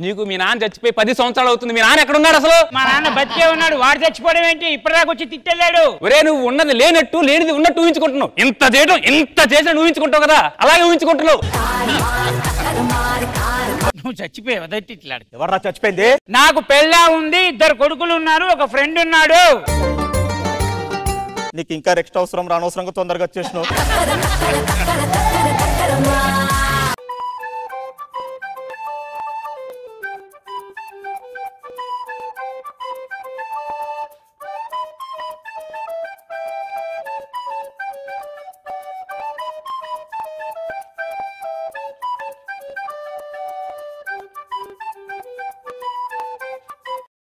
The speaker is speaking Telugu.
नीकु मी नान्न चच्चिपोई 10 సంవత్సరాలు అవుతుంది. మీ నాన్న ఎక్కడ ఉన్నాడు అసలు? మా నాన్న బతికే ఉన్నాడు. వాడు చచ్చిపోవడం ఏంటి? ఇప్పటిదాకా వచ్చి తిట్టలేడు. ఒరే నువ్వు ఉన్నది లేనట్టు లేనిది ఉన్నట్టు ఊహించుకుంటున్నావు. ఇంత చేసినా ఊహించుకుంటావు కదా, అలాగే ఊహించుకుంటున్నావు. నువ్వు చచ్చిపోయావు అదైతే ఇట్లాడు. ఎవర్రా చచ్చిపోయింది? నాకు పెళ్ళా ఉంది, ఇద్దరు కొడుకులు ఉన్నారు, ఒక ఫ్రెండ్ ఉన్నాడు. నీకు ఇంకా రెక్స్ట్ అవసరం రానవసరంగా తొందరగా వచ్చేసినావు.